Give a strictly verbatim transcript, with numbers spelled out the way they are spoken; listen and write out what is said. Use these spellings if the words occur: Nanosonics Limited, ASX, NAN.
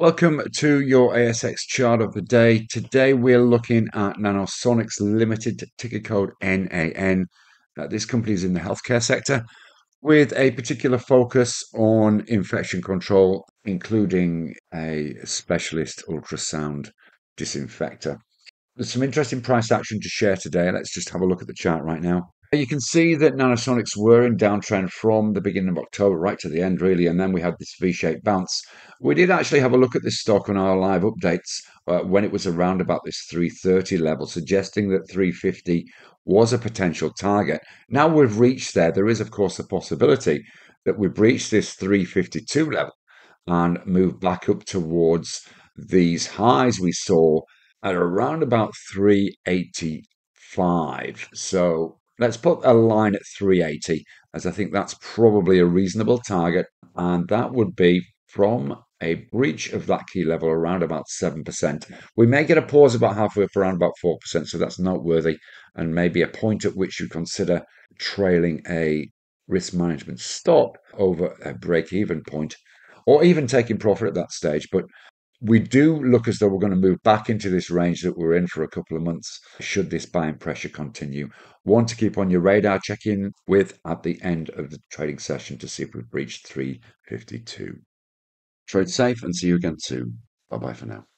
Welcome to your A S X chart of the day. Today we're looking at Nanosonics Limited, ticker code N A N. Uh, this company is in the healthcare sector with a particular focus on infection control, including a specialist ultrasound disinfector. There's some interesting price action to share today. Let's just have a look at the chart right now. You can see that Nanosonics were in downtrend from the beginning of October right to the end, really, and then we had this V-shaped bounce. We did actually have a look at this stock on our live updates uh, when it was around about this three thirty level, suggesting that three fifty was a potential target. Now we've reached there. There is, of course, a possibility that we breach this three fifty-two level and move back up towards these highs we saw at around about three eighty-five. So let's put a line at three eighty, as I think that's probably a reasonable target, and that would be from a breach of that key level around about seven percent. We may get a pause about halfway for around about four percent, so that's noteworthy, and maybe a point at which you consider trailing a risk management stop over a break-even point, or even taking profit at that stage. But we do look as though we're going to move back into this range that we're in for a couple of months should this buying pressure continue. One to keep on your radar, check in with at the end of the trading session to see if we've breached three fifty-two. Trade safe and see you again soon. Bye-bye for now.